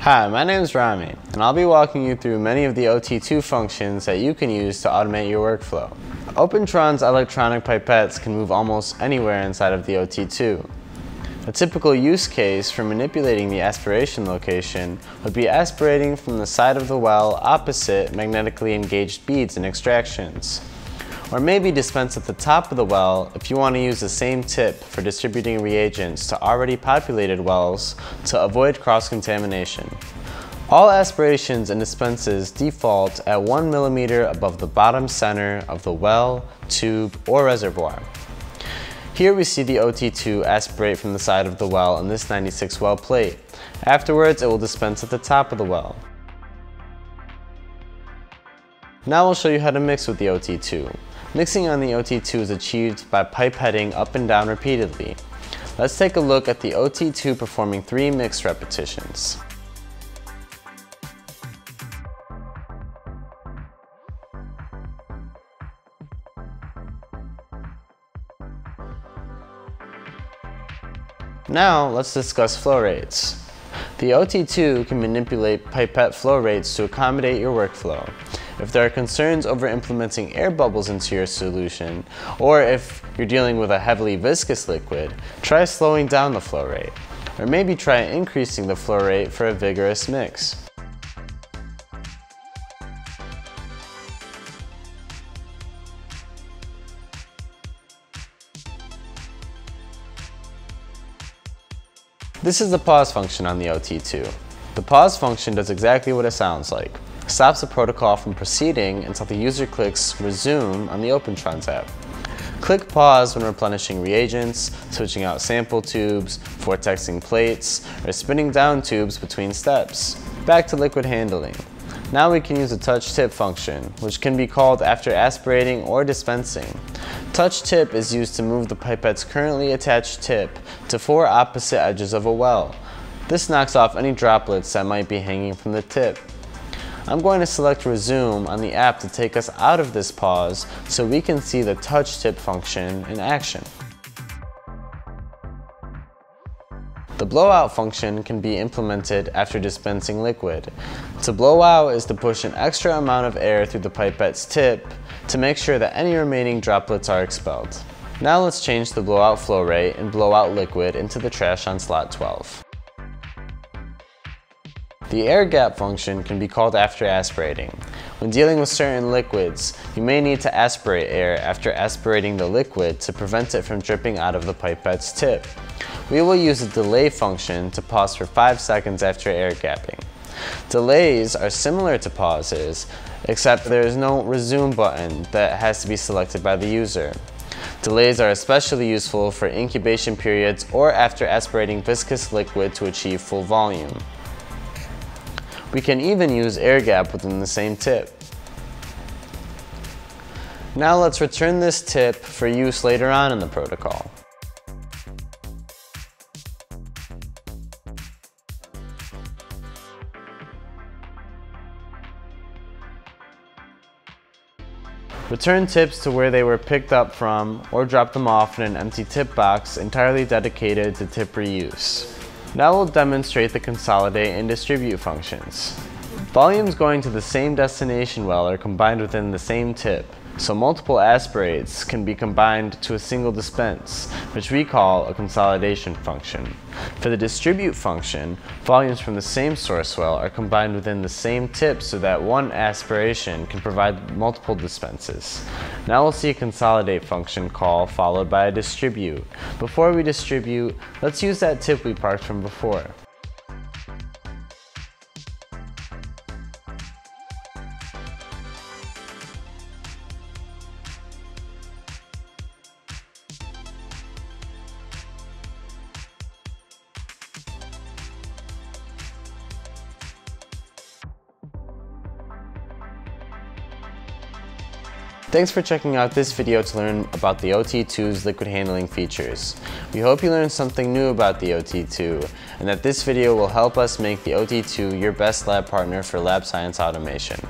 Hi, my name is Rami, and I'll be walking you through many of the OT-2 functions that you can use to automate your workflow. Opentrons electronic pipettes can move almost anywhere inside of the OT-2. A typical use case for manipulating the aspiration location would be aspirating from the side of the well opposite magnetically engaged beads and extractions. Or maybe dispense at the top of the well if you want to use the same tip for distributing reagents to already populated wells to avoid cross-contamination. All aspirations and dispenses default at 1 millimeter above the bottom center of the well, tube, or reservoir. Here we see the OT-2 aspirate from the side of the well in this 96 well plate. Afterwards, it will dispense at the top of the well. Now we'll show you how to mix with the OT-2. Mixing on the OT-2 is achieved by pipetting up and down repeatedly. Let's take a look at the OT-2 performing 3 mix repetitions. Now let's discuss flow rates. The OT-2 can manipulate pipette flow rates to accommodate your workflow. If there are concerns over implementing air bubbles into your solution, or if you're dealing with a heavily viscous liquid, try slowing down the flow rate, or maybe try increasing the flow rate for a vigorous mix. This is the pause function on the OT-2. The pause function does exactly what it sounds like. Stops the protocol from proceeding until the user clicks Resume on the Opentrons app. Click Pause when replenishing reagents, switching out sample tubes, vortexing plates, or spinning down tubes between steps. Back to liquid handling. Now we can use the touch tip function, which can be called after aspirating or dispensing. Touch tip is used to move the pipette's currently attached tip to 4 opposite edges of a well. This knocks off any droplets that might be hanging from the tip. I'm going to select Resume on the app to take us out of this pause so we can see the touch tip function in action. The blowout function can be implemented after dispensing liquid. To blow out is to push an extra amount of air through the pipette's tip to make sure that any remaining droplets are expelled. Now let's change the blowout flow rate and blow out liquid into the trash on slot 12. The air gap function can be called after aspirating. When dealing with certain liquids, you may need to aspirate air after aspirating the liquid to prevent it from dripping out of the pipette's tip. We will use the delay function to pause for 5 seconds after air gapping. Delays are similar to pauses, except there is no resume button that has to be selected by the user. Delays are especially useful for incubation periods or after aspirating viscous liquid to achieve full volume. We can even use air gap within the same tip. Now let's return this tip for use later on in the protocol. Return tips to where they were picked up from or drop them off in an empty tip box entirely dedicated to tip reuse. Now we'll demonstrate the consolidate and distribute functions. Volumes going to the same destination well are combined within the same tip, so multiple aspirates can be combined to a single dispense, which we call a consolidation function. For the distribute function, volumes from the same source well are combined within the same tip so that one aspiration can provide multiple dispenses. Now we'll see a consolidate function call followed by a distribute. Before we distribute, let's use that tip we parked from before. Thanks for checking out this video to learn about the OT-2's liquid handling features. We hope you learned something new about the OT-2, and that this video will help us make the OT-2 your best lab partner for lab science automation.